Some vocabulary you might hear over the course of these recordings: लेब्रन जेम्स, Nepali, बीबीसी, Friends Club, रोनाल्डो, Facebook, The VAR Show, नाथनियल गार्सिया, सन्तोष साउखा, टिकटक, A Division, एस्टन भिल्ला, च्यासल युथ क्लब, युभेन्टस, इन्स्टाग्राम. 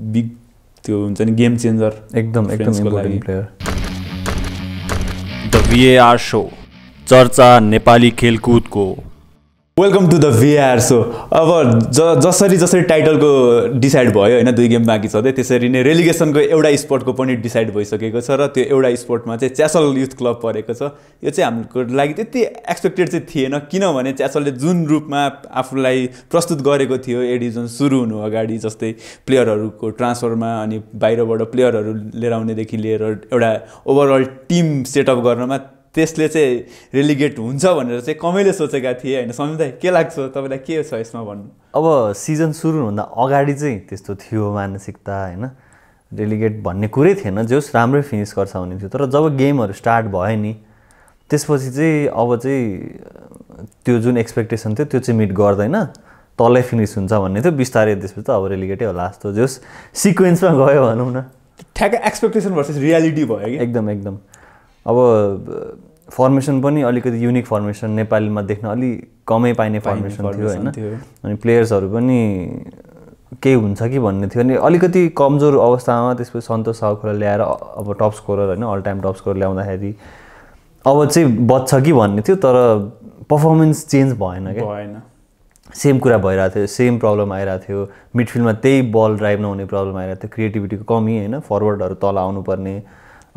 big game changer. एकदम एकदम important player. The VAR show. चर्चा नेपाली खेलकूद को. Welcome to the VAR show. अब जसरी जसरी टाइटल को decide भयो हैन दुई गेम बाँकी छ दे त्यसरी नै relegation को एउटा स्पोर्ट को पनि decide भइसकेको छ र त्यो एउटा स्पोर्टमा चाहिँ च्यासल युथ क्लब परेको छ यो चाहिँ हाम्रो लागि त्यति एक्सपेक्टेड चाहिँ थिएन किनभने च्यासलले जुन रूपमा आफुलाई प्रस्तुत गरेको थियो एडिसन सुरु हुनु अगाडि जस्तै प्लेयरहरुको ट्रान्सफरमा अनि बाहिरबाट प्लेयरहरु लिएर आउने देखि लिएर एउटा ओभरअल टिम सेटअप गर्नमा त्यसले चाहिँ रिलिगेट हुन्छ भनेर चाहिँ कमैले सोचेका थिए हैन समिदाई के लाग्छ तपाईलाई के छ यसमा भन्नु अब सिजन सुरु हुँदा अगाडि चाहिँ त्यस्तो थियो मानसिकता हैन रिलिगेट भन्ने कुरै थिएन जोस राम्रो फिनिश गर्छ भन्ने थियो तर जब गेमहरु स्टार्ट भयो नि त्यसपछि चाहिँ अब चाहिँ त्यो जुन एक्सपेक्टेसन थियो त्यो चाहिँ मिट गर्दैन तलै फिनिश हुन्छ भन्ने थियो बिस्तारै त्यसपछि अब रिलिगेटै होला जस्तो जोस सिक्वेन्समा गयो भनौं न ठ्याक्कै एक्सपेक्टेसन भर्सेस रियालिटी भयो के एकदम एकदम अब फर्मेशन पनि अलिकति युनिक फर्मेशन नेपालमा देख्न अलि कमै पाइने फर्मेशन थियो हैन अनि प्लेयर्सहरु पनि के हुन्छ कि भन्ने थियो अनि अलिकति कमजोर अवस्थामा त्यसपछि सन्तोष साउखलाई ल्याएर अब टप स्कोरर हैन ऑल टाइम टप स्कोरर ल्याउँदाखेरि अब चाहिँ बच्छ कि भन्ने थियो तर परफर्मेन्स चेन्ज भएन के भएन सेम कुरा भइरा थियो सेम प्रब्लम आइरा थियो मिडफिल्डमा त्यही बल ड्राइभ नहुने प्रब्लम आइरा थियो क्रिएटिभिटीको कमी हैन फरवर्डहरु तल आउनु पर्ने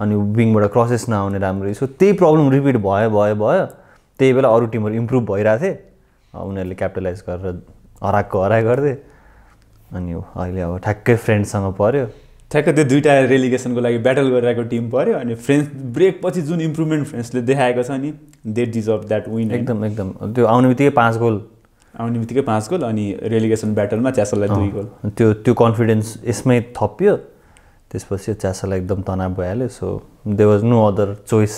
अनि विङबाट क्रसेस नआउने राम्रो सो त्यही प्रब्लम रिपीट भयो त्यही बेला अरु टिमहरु इम्प्रुभ भइरा थिए उनीहरुले क्यापिटलाइज गरेर हराको हराय गर्दै अनि अहिले अब ठ्याक्कै फ्रेन्ड्स सँग पर्यो ठ्याक्कै त्यो दुईटा रेलिगेसनको लागि ब्याटल गरिरहेको टिम पर्यो अनि फ्रेन्ड्स ब्रेक पछि जुन इम्प्रुभमेन्ट फ्रेन्ड्सले देखाएको छ नि दे डिजर्भ दैट विन एकदम एकदम त्यो आउनेबित्तिकै 5 गोल आउनेबित्तिकै 5 गोल अनि रेलिगेसन ब्याटलमा च्यासललाई 2 गोल त्यो त्यो कन्फिडेन्स यसमै थपियो त्यसपछि च्यासल एकदम तनाव भइहाल्यो so there was no other choice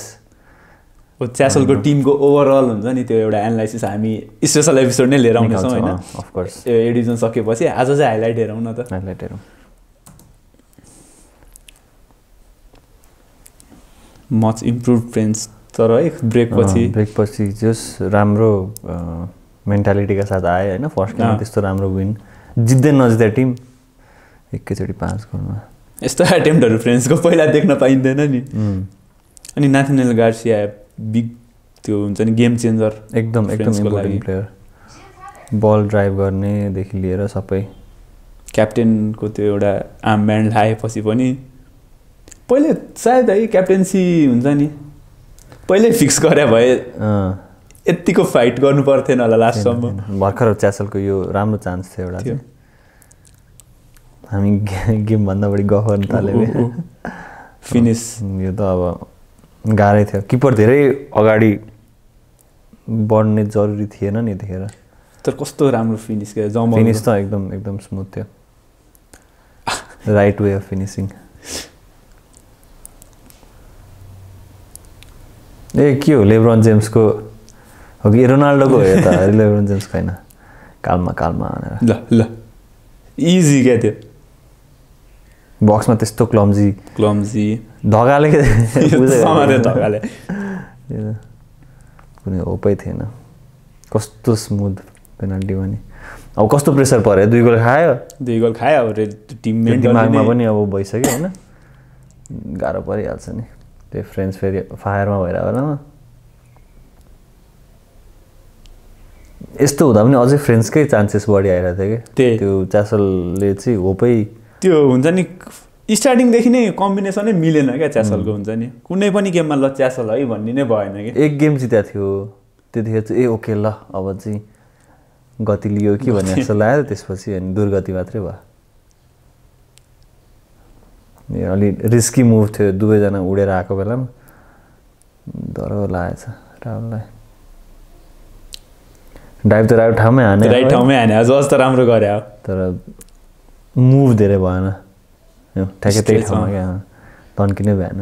ओ च्यासलको टिमको ओभरअल हुन्छ नि त्यो एउटा एनालाइसिस हामी स्पेशल एपिसोड नै लिएर आउने छौं हैन अफ कोर्स एडिसन सकेपछि आज चाहिँ हाइलाइट हेरौं न त हाइलाइट हेरौं मच इम्प्रुभ फ्रेन्ड्स तर एक ब्रेक पछि जस राम्रो मेन्टालिटी का साथ आए हैन फर्स्ट टाइम त्यस्तो राम्रो विन जित्दै नजित्दै टिम एकैचोटी 5 गोलमा यस्तो अटेम्प्टहरु फ्रेन्ड्सको पहिला देख्न पाइँदैन नि अनि नाथनियल गार्सिया बिग त्यो हुन्छ नि गेम चेन्जर एकदम एकदम इम्पोर्टेन्ट प्लेयर बल ड्राइभ गर्ने देखि लिएर सबै क्याप्टेनको त्यो एउटा आर्म ब्यान्ड लाएपछि पनि पहिले सायद है क्याप्टेन्सी हुन्छ नि पहिले फिक्स गरे भए यतिको फाइट गर्नु पर्थेन होला लास्ट सम्म भर्खर च्यासलको यो राम्रो चान्स थियो एउटा चाहिँ हामी गेम भन्दा बढी गफर्न थालेले फिनिश यो त अब गाह्रै थियो किपर धेरै अगाडि बढ्ने जरुरी थिएन नि यतिखेर तर कस्तो राम्रो फिनिश गरे जम्मा फिनिश त एकदम एकदम स्मूथ थियो राइट वे अफ फिनिशिङ ए के हो लेब्रन जेम्सको हो कि रोनाल्डोको हो त लेब्रन जेम्सको हैन कालमा ल ल इजी के थियो बॉक्स में त्यस्तो क्लम्जी धगाले के समाते धगाले कुनै उपाय थिएन कस्तो स्मूथ पेनाल्टी भने अब कस्तो प्रेसर पर्यो दुई गोल खायो अब टिममेट दिमागमा पनि अब भइसक्यो हैन गाह्रो परिहाल्छ नि त्यो फ्रेन्ड्स फेरि फायरमा भइरा होला यस्तो हुँदा पनि अझै फ्रेन्ड्सकै चान्सेस बढी आइरा थियो के त्यो च्यासलले चाहिँ होपै त्यो हुन्छ नि स्टार्टिङ देखि नै कम्बिनेसनै मिलेन के च्यासलको हुन्छ नि कुनै पनि गेममा ल च्यासल है भन्ने नै भएन के एक गेम जित्या थियो त्यतिखेर चाहिँ ए ओके ल अब चाहिँ गति लियो कि भन्ने जस्तो लाग्यो त्यसपछि अनि दुर्गति मात्रै भयो यो अलि रिस्की मुभ थियो दुबै जना उडेर आएको बेलामा डरो लागेछ राहुललाई डाइभ त राइट ठाउँमै हाने जस त राम्रो गरे हो तर मुभ धेरै भएन यो ठ्याक्कै त्यही ठाउँमा के तन्किनै भएन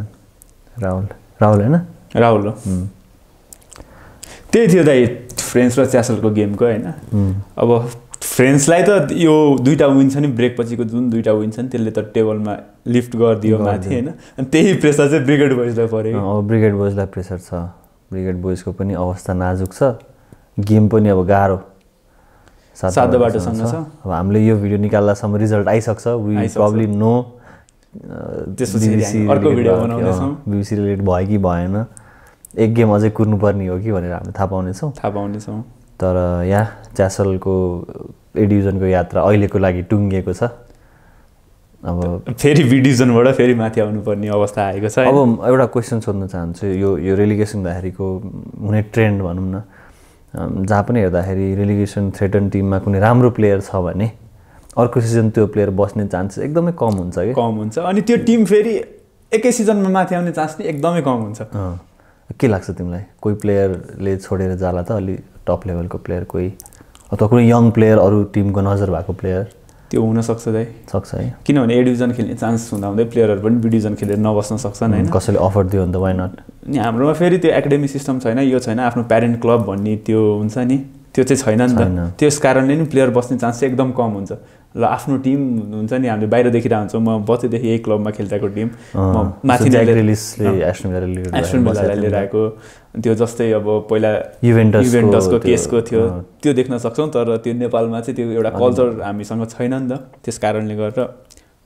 राहुल हैन राहुल हो त्यही थियो दाइ फ्रेन्ड्स र च्यासलको गेमको हैन अब फ्रेन्ड्सलाई त यो दुईटा विन छ नि ब्रेक पछिको जुन दुईटा विन छ नि त्यसले त टेबलमा लिफ्ट गर्दियो माथि हैन अनि त्यही प्रेसर चाहिँ ब्रिगेड बोइजलाई पर्यो अब ब्रिगेड बोइजलाई प्रेसर छ ब्रिगेड बोइजको पनि अवस्था नाजुक छ गेम पनि अब गाह्रो So हामीले यो भिडियो निकाल्दासम्म रिजल्ट आइसक्छ वी प्रोबब्ली नो त्यसपछि अर्को भिडियो बनाउँदैछौँ बीबीसी रिलेट भयो कि भएन एक गेम अझै कुर्नु पर्ने हो कि भनेर हामी थाहा पाउने छौं तर या च्यासलको ए डिभिजनको यात्रा अहिलेको लागि टुंगिएको छ अब फेरि बी डिभिजनबाट फेरि माथि आउनु पर्ने अवस्था आएको छ अब एउटा क्वेशन सोध्न चाहन्छु यो रेलिगेसन दाहरीको हुने ट्रेन्ड भनौं न जहाँ पनि हेर्दाखेरि रिलिगेसन थ्रेटन टिममा कुनै राम्रो प्लेयर छ भने अर्को सिजन त्यो प्लेयर बस्ने चान्सेस एकदमै कम हुन्छ अनि त्यो टिम फेरि एकै सिजनमा माथि आउने चान्स नि एकदमै कम हुन्छ के लाग्छ तिमीलाई कोही प्लेयरले छोडेर जाला त अलि टप लेभलको प्लेयर कोही अथवा कुनै यङ प्लेयर अरु टिमको नजर भएको प्लेयर त्यो हुन सक्छ है किनभने ए डिभिजन खेल्ने चान्स हुँदा हुँदै प्लेयरहरु पनि बी डिभिजन खेलेर नबस्न सक्छन् हैन कसैले अफर दियो भने त व्हाई नट नि हाम्रोमा फेरि त्यो एकाडेमी सिस्टम छैन यो छैन आफ्नो प्यारेन्ट क्लब भन्ने त्यो हुन्छ नि त्यो चाहिँ छैन नि त त्यस कारणले नि प्लेयर बस्ने चान्स एकदम कम हुन्छ ल आफ्नो टिम हुन्छ नि हामीले बाहिर देखिरान्छौं म बचेदेखि यही क्लबमा खेल्ताको टिम म माथि रिलिजले एस्टन भिल्लालाई लिएर आएको त्यो जस्तै अब पहिला युभेन्टसको केसको थियो त्यो देख्न सक्छौं तर त्यो नेपालमा चाहिँ त्यो एउटा कल्चर हामीसँग छैन नि त त्यस कारणले गर्दा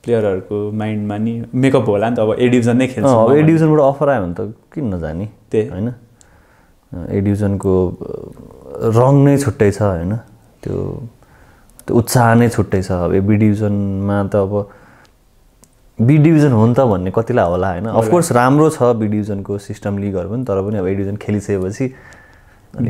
प्लेयरहरुको माइन्डमा नि मेकअप होला नि त अब ए डिभिजन नै खेल्छ अब ए डिभिजनबाट अफर आयो भने त किन नजानी त्यही हैन ए डिभिजनको रङ नै छुट्टै छ हैन त्यो उत्साह नै छुट्टै छ अब बी डिभिजनमा त अब बी डिभिजन हो नि त भन्ने कतिलाई होला हैन अफ कोर्स राम्रो छ बी डिभिजनको सिस्टम लिगहरु पनि तर पनि अब ए डिभिजन खेलिसकेपछि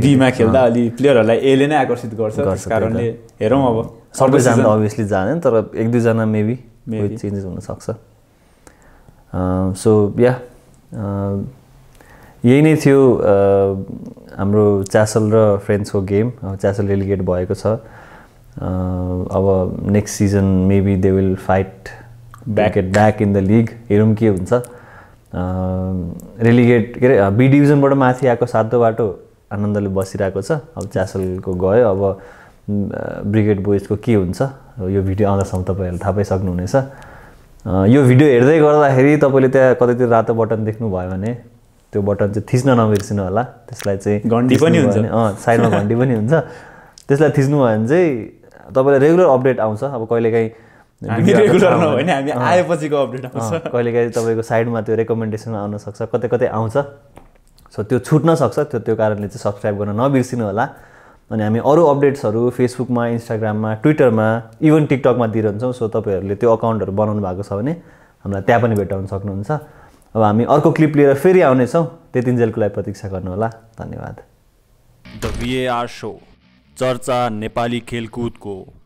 बी मा खेल्दा अलि प्लेयरहरुलाई ए ले नै आकर्षित गर्छ त्यस कारणले हेरौं अब सबै जना obviously जानेन तर एक दुई जना मेबी कोही चेन्जेस हुन सक्छ सो या यही नै थियो हाम्रो च्यासल र फ्रेन्ड्सको गेम च्यासल रेलिगेट भएको छ अब next season maybe they will fight back in the league हेरौं के हुन्छ रेलिगेट के रे बी डिभिजनबाट माथि आएको सातो बाटो आनन्दले बसिरहेको छ अब च्यासलको गयो अब ब्रिगेड बोइजको के हुन्छ यो भिडियो आउँदासम्म तपाईहरुले थाहा पाइसक्नुहुनेछ यो भिडियो हेर्दै गर्दाखेरि तपाईले त्यहाँ कतैतिर रातो बटन देख्नु भयो भने त्यो बटन चाहिँ थिच्न नबिर्सिनु होला त्यसलाई चाहिँ घण्टी पनि हुन्छ साइडमा घण्टी पनि हुन्छ त्यसलाई थिच्नु भयो भने चाहिँ तपाईलाई रेगुलर अपडेट आउँछ अब कहिलेकाही रेगुलर नभए नि हामी आएपछिको अपडेट आउँछ कहिलेकाही तपाईको साइडमा त्यो रेकमेन्डेसनमा आउन सक्छ कतै आउँछ सो त्यो छुट्न सक्छ त्यो कारणले चाहिँ सब्स्क्राइब गर्न नबिर्सिनु होला अनि हामी अरु अपडेट्सहरु फेसबुकमा इन्स्टाग्राममा ट्विटरमा इभन टिकटकमा दिइरहन्छौं सो तपाईहरुले त्यो अकाउन्टहरु बनाउनु भएको छ भने हामीलाई त्यहाँ पनि भेट्टाउन सक्नुहुन्छ अब हामी अर्को क्लिप लिएर फेरि आउने छौं त्यतिन्जेलको लागि प्रतीक्षा गर्नु होला धन्यवाद द VAR शो चर्चा नेपाली खेलकुद को